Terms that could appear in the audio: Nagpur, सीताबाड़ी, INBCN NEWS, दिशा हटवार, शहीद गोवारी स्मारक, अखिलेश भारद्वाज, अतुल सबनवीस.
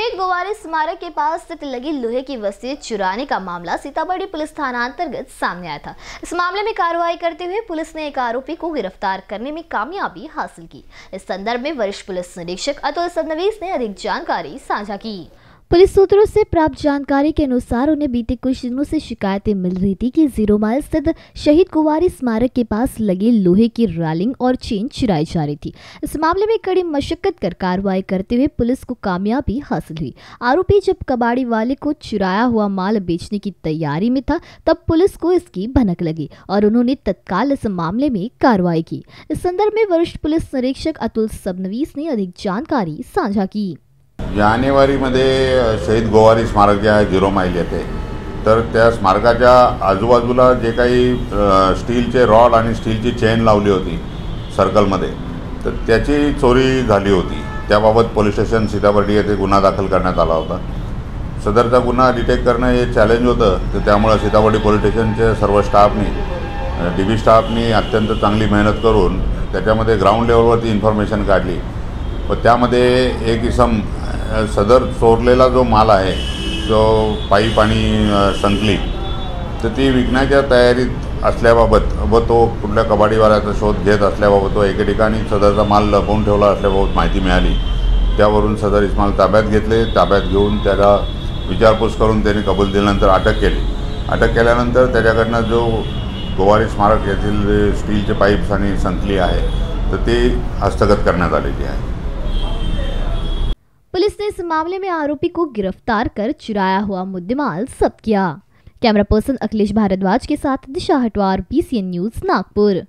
शहीद गोवारी स्मारक के पास स्थित लगी लोहे की वस्तुएं चुराने का मामला सीताबाड़ी पुलिस थाना अंतर्गत सामने आया था। इस मामले में कार्रवाई करते हुए पुलिस ने एक आरोपी को गिरफ्तार करने में कामयाबी हासिल की। इस संदर्भ में वरिष्ठ पुलिस निरीक्षक अतुल सबनवीस ने अधिक जानकारी साझा की। पुलिस सूत्रों से प्राप्त जानकारी के अनुसार उन्हें बीते कुछ दिनों से शिकायतें मिल रही थी कि 0 माइल स्थित शहीद गोवारी स्मारक के पास लगे लोहे की रैलिंग और चेन चुराई जा रही थी। इस मामले में कड़ी मशक्कत कर कार्रवाई करते हुए पुलिस को कामयाबी हासिल हुई। आरोपी जब कबाड़ी वाले को चुराया हुआ माल बेचने की तैयारी में था, तब पुलिस को इसकी भनक लगी और उन्होंने तत्काल इस मामले में कार्रवाई की। इस संदर्भ में वरिष्ठ पुलिस निरीक्षक अतुल सबनवीस ने अधिक जानकारी साझा की। जानेवारीमध्ये शहीद गोवारी स्मारक जे आहे 0 माईल येथे, तर त्या स्मारकाच्या आजूबाजूला जे काही स्टीलचे रॉड आणि स्टीलची चेन लावली होती सर्कलमध्ये, तर त्याची चोरी झाली होती। त्याबाबत पोलीस स्टेशन सीताबाड़ी येथे गुन्हा दाखल करण्यात आला होता। सदरचा गुन्हा डिटेक्ट करणं हे चॅलेंज होतं, तर त्यामुळे सीताबाड़ी पोलीस स्टेशनचे सर्व स्टाफनी डीबी स्टाफनी अत्यंत चांगली मेहनत करून त्याच्यामध्ये ग्राउंड लेवलवरती इन्फॉर्मेशन काढली। व त्यामध्ये एक इसम सदर चोरलेला जो माल आहे, जो पाईप आणि संकली, तर ती विकण्याच्या तयारीत असल्याबाबत व तो कुठल्या कबाडीवाल्याचा शोध घेत असल्याबाबत व एके ठिकाणी सदरचा माल लपवून ठेवला असल्याबाबत माहिती मिळाली। त्यावरून सदर इस्माल ताब्यात घेतले। ताब्यात घेऊन त्याला विचारपूस करून त्यांनी कबूल दिल्यानंतर अटक केली। अटक केल्यानंतर त्याच्याकडनं जो गोवारी स्मारक येथील स्टीलचे पाईप्स आणि संकली आहे, तर ती हस्तगत करण्यात आलेली आहे। पुलिस ने इस मामले में आरोपी को गिरफ्तार कर चुराया हुआ मुद्देमाल जब्त किया। कैमरा पर्सन अखिलेश भारद्वाज के साथ दिशा हटवार, INBCN न्यूज़, नागपुर।